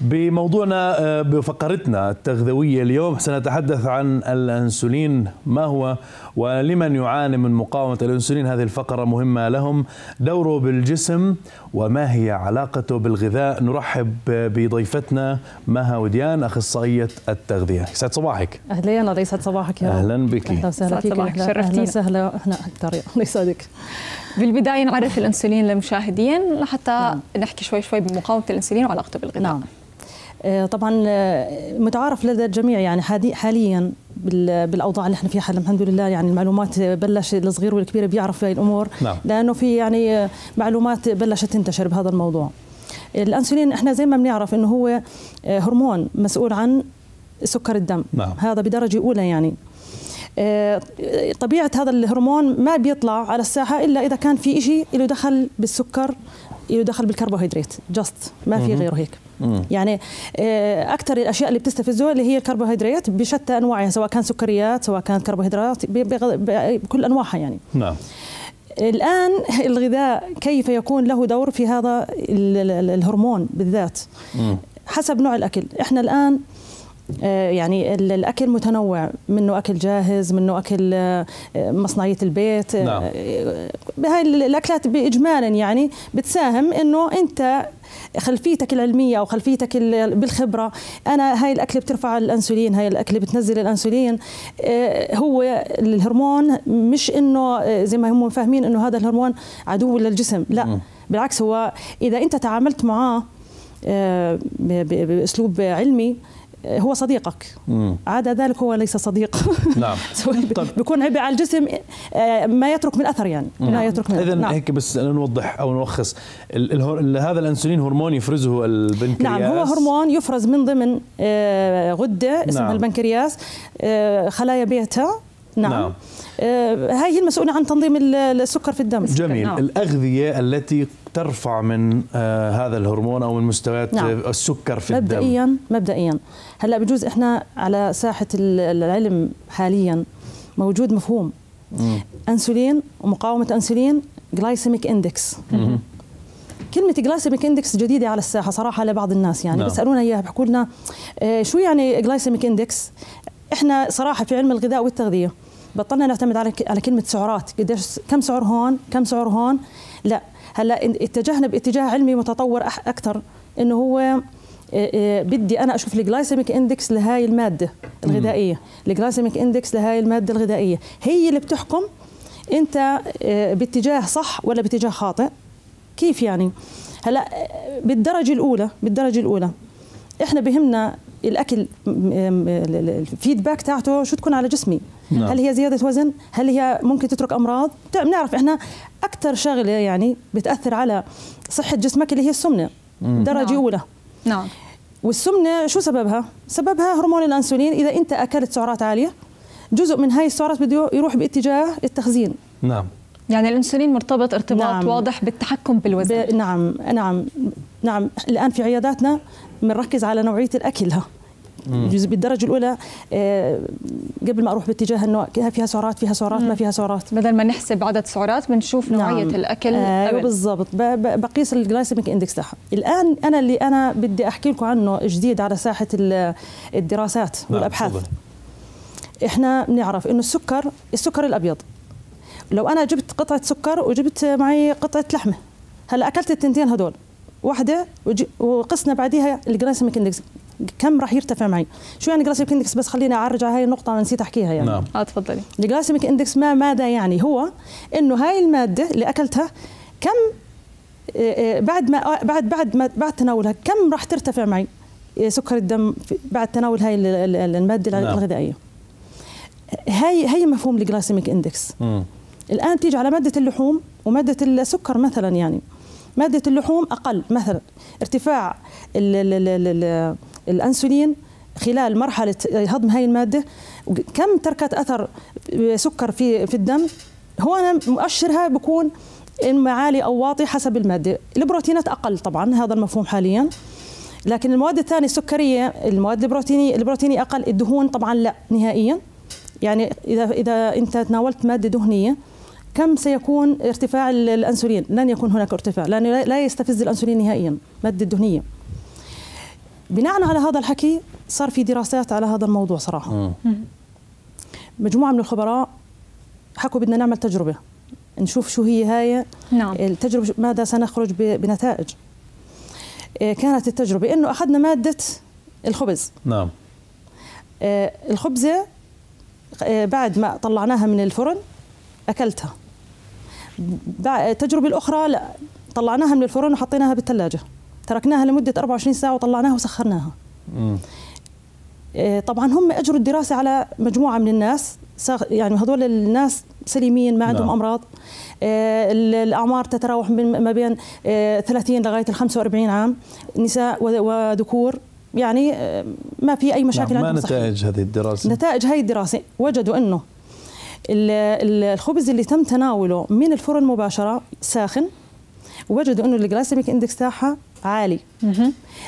بموضوعنا بفقرتنا التغذوية اليوم سنتحدث عن الأنسولين، ما هو ولمن يعاني من مقاومة الأنسولين. هذه الفقرة مهمة لهم، دوره بالجسم وما هي علاقته بالغذاء. نرحب بضيفتنا مها وديان، أخصائية التغذية. يسعد صباحك. أهلا، يسعد صباحك يا رب. أهلا بك. أهلا وسهلا فيك. أهلا وسهلا. أهلا طارق، الله يسعدك. بالبداية نعرف الأنسولين للمشاهدين لحتى نحكي شوي بمقاومة الأنسولين وعلاقته بالغذاء. نعم. طبعا متعارف لدى الجميع، يعني حاليا بالاوضاع اللي احنا فيها الحمد لله، يعني المعلومات بلش الصغير والكبير بيعرف هاي الامور. نعم. لانه في يعني معلومات بلشت تنتشر بهذا الموضوع. الانسولين احنا زي ما بنعرف انه هو هرمون مسؤول عن سكر الدم. نعم. هذا بدرجه اولى. يعني طبيعه هذا الهرمون ما بيطلع على الساحه الا اذا كان في شيء له دخل بالسكر، له دخل بالكربوهيدرات، جاست ما في غير هيك. يعني اكثر الاشياء اللي بتستفزه اللي هي الكربوهيدرات بشتى انواعها، سواء كان سكريات سواء كان كربوهيدرات بكل انواعها. يعني نعم. الان الغذاء كيف يكون له دور في هذا الهرمون بالذات؟ حسب نوع الاكل. احنا الان يعني الاكل متنوع، منه اكل جاهز، منه اكل مصنعيه البيت. نعم. بهاي الاكلات باجمالا يعني بتساهم انه انت خلفيتك العلميه او خلفيتك بالخبره، انا هاي الاكله بترفع الانسولين، هاي الاكله بتنزل الانسولين. هو الهرمون مش انه زي ما هم فاهمين انه هذا الهرمون عدو للجسم، لا بالعكس، هو اذا انت تعاملت معاه باسلوب علمي هو صديقك. عدا ذلك هو ليس صديق. نعم. بيكون عبء على الجسم، ما يترك من اثر، يعني لا يترك من اثر. اذا هيك بس نوضح او نلخص، هذا الانسولين هرمون يفرزه البنكرياس. نعم، هو هرمون يفرز من ضمن غده اسمها البنكرياس، خلايا بيتها. نعم. هاي هي المسؤولة عن تنظيم السكر في الدم. جميل. الأغذية التي ترفع من هذا الهرمون أو من مستويات السكر في الدم مبدئيا هلأ بجوز إحنا على ساحة العلم حاليا موجود مفهوم أنسولين ومقاومة أنسولين، جلايسيمك إندكس. كلمة جلايسيمك إندكس جديدة على الساحة صراحة لبعض الناس، يعني بيسألونا إياها، بحكوا لنا شو يعني جلايسيمك إندكس. إحنا صراحة في علم الغذاء والتغذية بطلنا نعتمد على كلمة سعرات، قديش كم سعر هون كم سعر هون، لا هلا اتجهنا باتجاه علمي متطور أكثر، إنه هو بدي أنا أشوف الجلايسيميك إندكس لهاي المادة الغذائية، الجلايسيميك إندكس لهاي المادة الغذائية هي اللي بتحكم أنت باتجاه صح ولا باتجاه خاطئ. كيف يعني؟ هلا بالدرجة الأولى إحنا بهمنا الاكل، الفيدباك تاعته شو تكون على جسمي. هل هي زياده وزن؟ هل هي ممكن تترك امراض؟ بنعرف احنا اكثر شغله يعني بتاثر على صحه جسمك اللي هي السمنه، درجه اولى. نعم. والسمنه شو سببها؟ سببها هرمون الانسولين. اذا انت اكلت سعرات عاليه جزء من هاي السعرات بده يروح باتجاه التخزين. نعم. يعني الانسولين مرتبط ارتباط واضح بالتحكم بالوزن. نعم. الان في عياداتنا بنركز على نوعيه الاكل. جزء بالدرجه الاولى قبل ما اروح باتجاه انه فيها سعرات فيها سعرات ما فيها سعرات، بدل ما نحسب عدد سعرات بنشوف نوعيه الاكل. بالضبط، بقيس الجلايسيميك اندكس تاعها. الان انا اللي بدي احكي لكم عنه جديد على ساحه الدراسات والابحاث. احنا بنعرف انه السكر الابيض، لو انا جبت قطعه سكر وجبت معي قطعه لحمه، هلا اكلت التنتين هدول واحده وقسنا بعديها الجلايسيميك اندكس كم راح يرتفع معي. شو يعني جلايسيميك اندكس؟ بس خليني اعرج على هاي النقطه انا نسيت احكيها. يعني نعم. تفضلي. الجلايسيميك اندكس ماذا يعني؟ هو انه هاي الماده اللي اكلتها كم بعد تناولها كم راح ترتفع معي سكر الدم بعد تناول هاي الماده الغذائيه. هي مفهوم الجلايسيميك اندكس. الان تيجي على ماده اللحوم وماده السكر مثلا. يعني ماده اللحوم اقل مثلا، ارتفاع الانسولين خلال مرحله هضم هاي الماده كم تركت اثر سكر في الدم. هو أنا مؤشرها بكون اما عالي او واطي حسب الماده. البروتينات اقل طبعا، هذا المفهوم حاليا، لكن المواد الثانيه السكريه، المواد البروتيني اقل، الدهون طبعا لا نهائيا. يعني اذا انت تناولت ماده دهنيه كم سيكون ارتفاع الانسولين؟ لن يكون هناك ارتفاع لانه لا يستفز الانسولين نهائيا ماده دهنيه. بناء على هذا الحكي صار في دراسات على هذا الموضوع صراحه. مجموعه من الخبراء حكوا بدنا نعمل تجربه نشوف شو هي هاي التجربه ماذا سنخرج بنتائج. كانت التجربه انه اخذنا ماده الخبز. نعم. الخبزه بعد ما طلعناها من الفرن اكلتها. التجربه الاخرى لا، طلعناها من الفرن وحطيناها بالثلاجه، تركناها لمده 24 ساعه وطلعناها وسخرناها. طبعا هم اجروا الدراسه على مجموعه من الناس، يعني هذول الناس سليمين ما عندهم امراض، الاعمار تتراوح ما بين 30 لغايه 45 عام، نساء وذكور، يعني ما في اي مشاكل. ما نتائج هذه الدراسه؟ نتائج هذه الدراسه وجدوا انه الخبز اللي تم تناوله من الفرن مباشره ساخن، وجدوا انه الجلايسيمك اندكس تاعها عالي.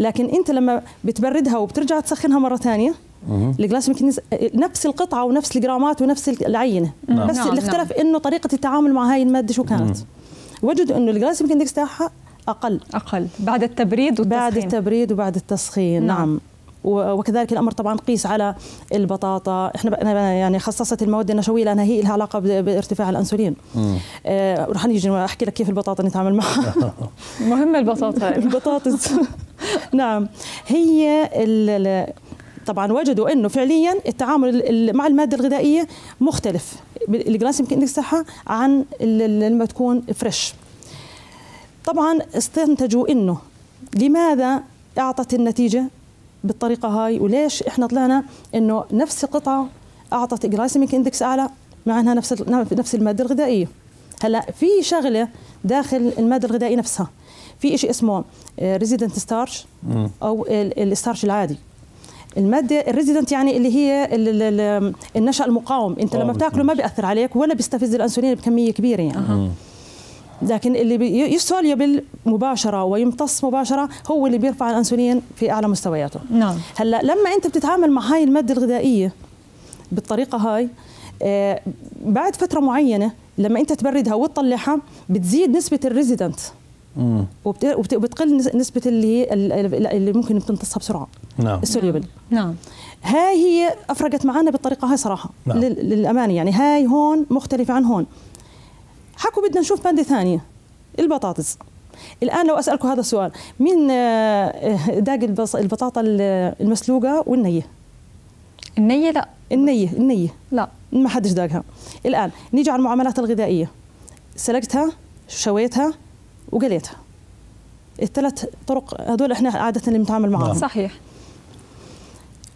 لكن انت لما بتبردها وبترجع تسخنها مره ثانيه الجلايسيمك نفس القطعه ونفس الجرامات ونفس العينه، بس اللي اختلف انه طريقه التعامل مع هاي الماده شو كانت. وجدوا انه الجلايسيمك اندكس تاعها اقل بعد التبريد والتسخين. بعد التبريد وبعد التسخين. نعم. وكذلك الامر طبعا قيس على البطاطا، احنا يعني خصصت المواد النشويه لانها هي لها علاقه بارتفاع الانسولين. رح نيجي احكي لك كيف البطاطا نتعامل معها. مهمه البطاطا. البطاطس. نعم. هي طبعا وجدوا انه فعليا التعامل مع الماده الغذائيه مختلف، الجلايسيمك اندكس تاعها عن لما تكون فريش. طبعا استنتجوا انه لماذا اعطت النتيجه بالطريقه هاي، وليش احنا طلعنا انه نفس القطعه اعطت جلايسيميك اندكس اعلى مع انها نفس الماده الغذائيه. هلا في شغله داخل الماده الغذائيه نفسها، في شيء اسمه ريزيدنت ستارش او الستارش العادي. الماده الريزيدنت يعني اللي هي النشا المقاوم، انت لما بتاكله ما بياثر عليك ولا بيستفز الانسولين بكميه كبيره يعني. لكن اللي يسوليبل مباشره ويمتص مباشره هو اللي بيرفع الانسولين في اعلى مستوياته. نعم. هلا لما انت بتتعامل مع هاي الماده الغذائيه بالطريقه هاي، بعد فتره معينه لما انت تبردها وتطلعها بتزيد نسبه الريزيدنت وبتقل نسبه اللي ممكن بتمتصها بسرعه. نعم. السوليبل. نعم. هاي هي افرقت معنا بالطريقه هاي صراحه. نعم. للامانه يعني هاي هون مختلفه عن هون. حكوا بدنا نشوف مادة ثانية، البطاطس. الآن لو أسألكم هذا السؤال، مين داق البطاطا المسلوقة والنية؟ النية لا. النية لا، ما حدش داقها. الآن نيجي على المعاملات الغذائية، سلقتها، شويتها، وقليتها. الثلاث طرق هذول احنا عادة اللي بنتعامل معاهم. صحيح.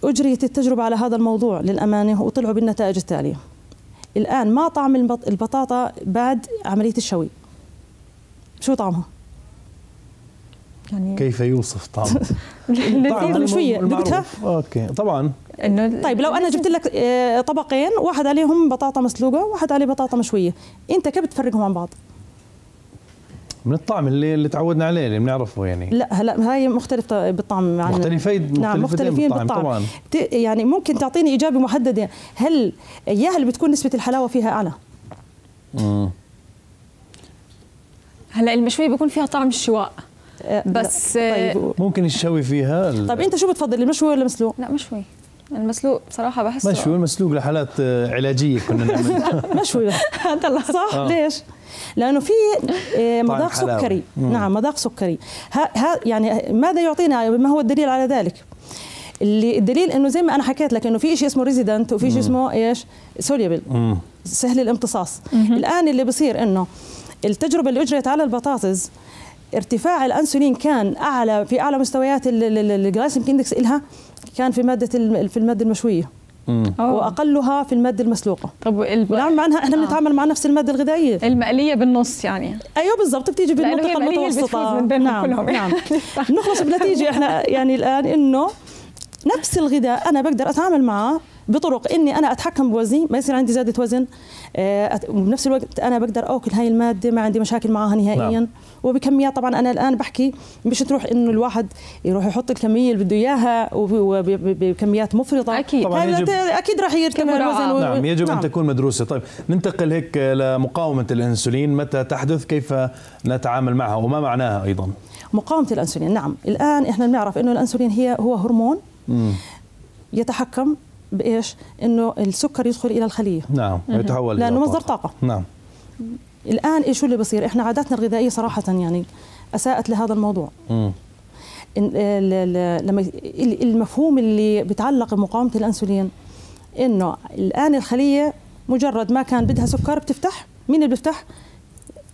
أجريت التجربة على هذا الموضوع للأمانة وطلعوا بالنتائج التالية. الآن ما طعم البطاطا بعد عملية الشوي؟ شو طعمها؟ يعني كيف يوصف طعمها؟ طعم المشوية ذقتها؟ اوكي طبعا. طيب لو انا جبت لك طبقين، واحد عليهم بطاطا مسلوقة وواحد عليه بطاطا مشوية، انت كيف بتفرقهم عن بعض؟ من الطعم اللي تعودنا عليه اللي بنعرفه يعني. لا هلا هاي مختلفة بالطعم عن مختلفين بالطعم طبعا. يعني ممكن تعطيني إجابة محددة، هل إياها اللي بتكون نسبة الحلاوة فيها أعلى؟ هلا المشوية بيكون فيها طعم الشواء بس. طيب ممكن الشوي فيها طيب أنت شو بتفضل، المشوي ولا المسلوق؟ لا مشوي. المسلوق بصراحة بحسه مشوي. المسلوق لحالات علاجية كنا نعملها. مشوي صح. ليش؟ لأنه في مذاق سكري. نعم مذاق سكري. يعني ماذا يعطينا، ما هو الدليل على ذلك؟ الدليل إنه زي ما أنا حكيت لك إنه في شيء اسمه ريزيدنت وفي شيء اسمه إيش، سوليبل، سهل الامتصاص. الآن اللي بصير إنه التجربة اللي أجريت على البطاطس ارتفاع الأنسولين كان أعلى في أعلى مستويات الجلايسيمك إندكس إلها كان في المادة المشوية. واقلها في الماده المسلوقه. طب نعم معناها احنا بنتعامل مع نفس الماده الغذائيه المقليه بالنص يعني. ايوه بالضبط، بتيجي بالمنطقه المتوسطه. نعم نعم. نخلص بنتيجه احنا يعني الان انه نفس الغذاء انا بقدر اتعامل معه بطرق اني انا اتحكم بوزني، ما يصير عندي زياده وزن، وبنفس الوقت انا بقدر اكل هاي الماده ما عندي مشاكل معها نهائيا. نعم. وبكميات طبعا انا الان بحكي مش تروح انه الواحد يروح يحط الكميه اللي بده اياها وبكميات مفرطه. اكيد اكيد راح يرتفع الوزن. نعم يجب ان تكون مدروسه. طيب ننتقل هيك لمقاومه الانسولين، متى تحدث، كيف نتعامل معها وما معناها ايضا؟ مقاومة الأنسولين، نعم الآن إحنا بنعرف إنه الأنسولين هو هرمون يتحكم بإيش؟ إنه السكر يدخل إلى الخلية، نعم يتحول لأنه مصدر طاقة، نعم. الآن إيش اللي بصير؟ إحنا عاداتنا الغذائية صراحة يعني أساءت لهذا الموضوع. لما المفهوم اللي بيتعلق بمقاومة الأنسولين إنه الآن الخلية مجرد ما كان بدها سكر بتفتح، مين اللي بيفتح؟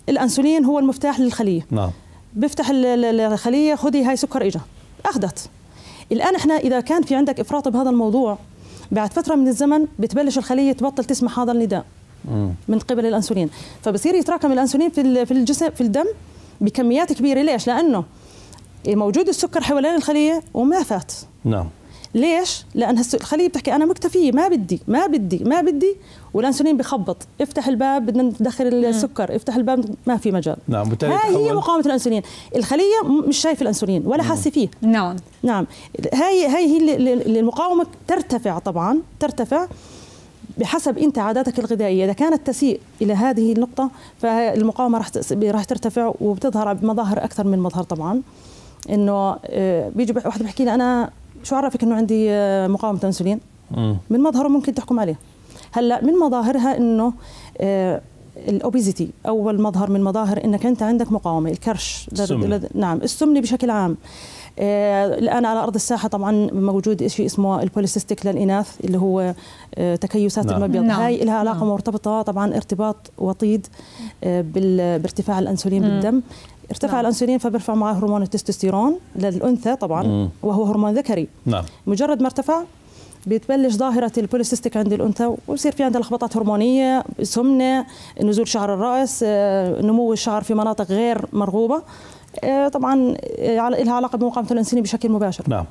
الأنسولين هو المفتاح للخلية، نعم بيفتح الخلية خذي هاي سكر إجا، أخذت. الآن إحنا إذا كان في عندك إفراط بهذا الموضوع بعد فترة من الزمن بتبلش الخلية تبطل تسمع هذا النداء من قبل الأنسولين، فبصير يتراكم الأنسولين في الجسم في الدم بكميات كبيرة. ليش؟ لأنه موجود السكر حوالين الخلية وما فات، نعم. ليش؟ لأن الخلية بتحكي أنا مكتفية، ما بدي، والأنسولين بخبط، افتح الباب بدنا ندخل السكر، افتح الباب ما في مجال، نعم. هاي هي مقاومة الأنسولين، الخلية مش شايفة الأنسولين ولا حاسة فيه، نعم نعم. هاي هي المقاومة ترتفع، طبعا ترتفع بحسب أنت عاداتك الغذائية. إذا كانت تسيء إلى هذه النقطة فالمقاومة راح ترتفع وبتظهر بمظاهر أكثر من مظهر. طبعا إنه بيجي واحد بحكي لي أنا شو عرفك انه عندي مقاومه انسولين؟ من مظهره ممكن تحكم عليه. هلا من مظاهرها انه الاوبيزيتي اول مظهر من مظاهر انك انت عندك مقاومه، الكرش، نعم السمنه بشكل عام. الان على ارض الساحه طبعا موجود شيء اسمه البوليسيستيك للاناث اللي هو تكيسات المبيض، هاي لها علاقه مرتبطه طبعا ارتباط وطيد بارتفاع الانسولين بالدم. ارتفع الأنسولين فبرفع معه هرمون التستوستيرون للأنثى طبعاً، وهو هرمون ذكري، نعم. مجرد ما ارتفع بتبلش ظاهرة البوليسيستيك عند الأنثى وبصير في عندها لخبطات هرمونية، سمنة، نزول شعر الرأس، نمو الشعر في مناطق غير مرغوبة، طبعاً لها علاقة بمقاومة الأنسولين بشكل مباشر، نعم.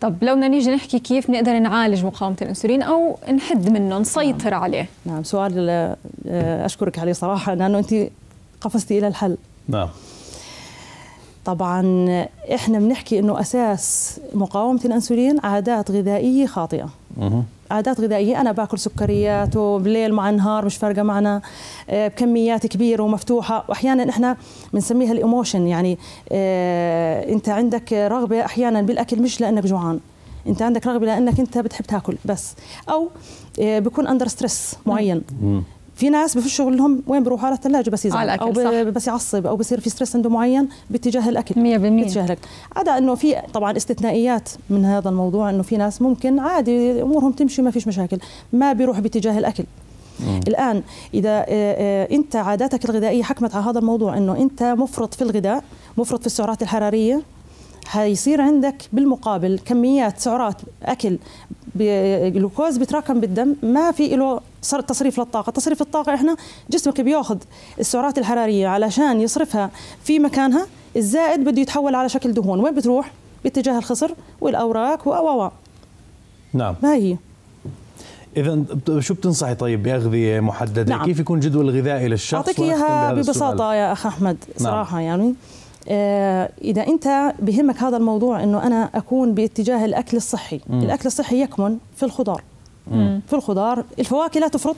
طب لو بدنا نيجي نحكي كيف نقدر نعالج مقاومة الأنسولين أو نحد منه، نسيطر عليه؟ نعم، سؤال أشكرك عليه صراحة لأنه أنت قفزتي إلى الحل، نعم. طبعا احنا بنحكي انه اساس مقاومه الانسولين عادات غذائيه خاطئه. عادات غذائيه انا باكل سكريات وبليل مع نهار مش فارقه معنا، بكميات كبيره ومفتوحه، واحيانا احنا بنسميها الايموشن، يعني انت عندك رغبه احيانا بالاكل مش لانك جوعان، انت عندك رغبه لانك انت بتحب تاكل بس، او بكون اندر ستريس معين. في ناس بفش شغلهم وين بروحوا؟ على الثلاجه بس يزعل او بس يعصب او بصير في ستريس عنده معين باتجاه الاكل 100%. عدا انه في طبعا استثنائيات من هذا الموضوع، انه في ناس ممكن عادي امورهم تمشي ما فيش مشاكل، ما بيروح باتجاه الاكل. الان اذا انت عاداتك الغذائيه حكمت على هذا الموضوع انه انت مفرط في الغذاء، مفرط في السعرات الحراريه، حيصير عندك بالمقابل كميات سعرات اكل جلوكوز بتراكم بالدم، ما في له تصريف للطاقة. تصريف الطاقة احنا جسمك بياخذ السعرات الحرارية علشان يصرفها في مكانها، الزائد بده يتحول على شكل دهون، وين بتروح؟ باتجاه الخصر والأوراق و نعم. ما هي؟ إذا شو بتنصحي طيب بأغذية محددة؟ نعم. كيف يكون جدول غذائي للشخص؟ أعطيك إياها ببساطة يا أخ أحمد صراحة، نعم. يعني إذا أنت بهمك هذا الموضوع أنه أنا أكون باتجاه الأكل الصحي، الأكل الصحي يكمن في الخضار، في الخضار، الفواكه لا تفرط،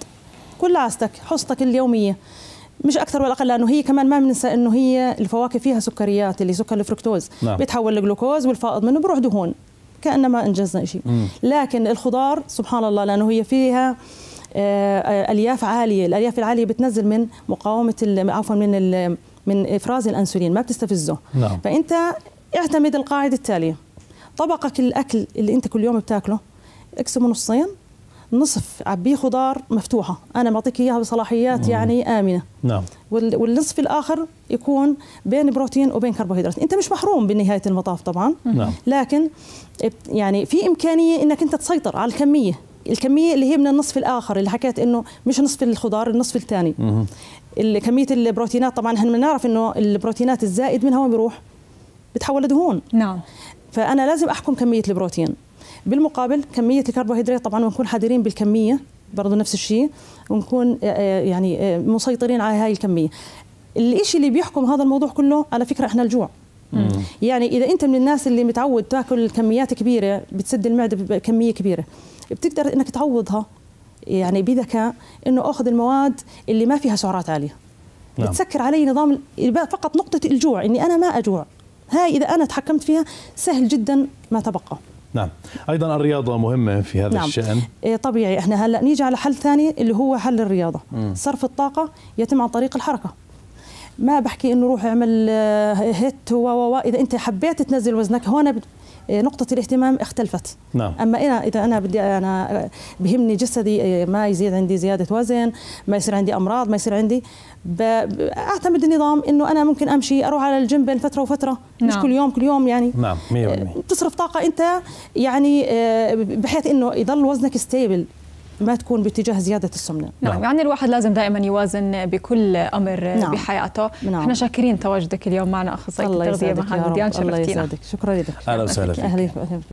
كل عاستك حصتك اليومية مش أكثر ولا أقل، لأنه هي كمان ما بننسى أنه هي الفواكه فيها سكريات اللي سكر الفركتوز، نعم. بيتحول لجلوكوز والفائض منه بروح دهون كأنما أنجزنا شيء. لكن الخضار سبحان الله لأنه هي فيها ألياف عالية، الألياف العالية بتنزل من مقاومة عفوا من إفراز الأنسولين، ما بتستفزه، نعم. فأنت اعتمد القاعدة التالية، طبقك الأكل اللي أنت كل يوم بتاكله اقسمه نصين، نصف عبيه خضار مفتوحة، أنا بعطيك إياها بصلاحيات يعني آمنة، نعم. والنصف الآخر يكون بين بروتين وبين كربوهيدرات، أنت مش محروم بنهاية المطاف طبعا، نعم. لكن يعني في إمكانية أنك أنت تسيطر على الكمية اللي هي من النصف الآخر اللي حكيت أنه مش نصف الخضار، النصف الثاني. كمية البروتينات طبعا احنا بنعرف أنه البروتينات الزائد منها وين بيروح؟ بتحول لدهون، نعم. فأنا لازم أحكم كمية البروتين، بالمقابل كمية الكربوهيدرات طبعا ونكون حذرين بالكمية برضه نفس الشيء، ونكون يعني مسيطرين على هاي الكمية. الشيء اللي بيحكم هذا الموضوع كله على فكرة احنا الجوع، يعني إذا أنت من الناس اللي متعود تاكل كميات كبيرة بتسد المعدة بكمية كبيرة، بتقدر إنك تعوضها يعني بذكاء إنه آخذ المواد اللي ما فيها سعرات عالية، نعم. بتسكر علي نظام فقط نقطة الجوع، إني أنا ما أجوع، هاي إذا أنا تحكمت فيها سهل جدا ما تبقى. نعم، أيضا الرياضة مهمة في هذا الشأن. طبيعي. احنا هلأ نيجي على حل ثاني اللي هو حل الرياضة. صرف الطاقة يتم عن طريق الحركة. ما بحكي إنه روح اعمل هيت إذا أنت حبيت تنزل وزنك هون نقطة الاهتمام اختلفت. نعم. أما أنا إذا أنا بدي أنا بهمني جسدي ما يزيد عندي زيادة وزن، ما يصير عندي أمراض، ما يصير عندي، أعتمد النظام إنه أنا ممكن أمشي أروح على الجيم بين فترة وفترة. نعم. مش كل يوم كل يوم يعني. نعم 100%. بتصرف طاقة أنت يعني بحيث إنه يضل وزنك ستيبل، ما تكون باتجاه زيادة السمنة. نعم، يعني الواحد لازم دائما يوازن بكل أمر. نعم. بحياته. نعم. احنا شاكرين تواجدك اليوم معنا أخصائية التغذية مها وديان، شرفتينا. الله يسعدك، شكرا لك. أهلا وسهلا.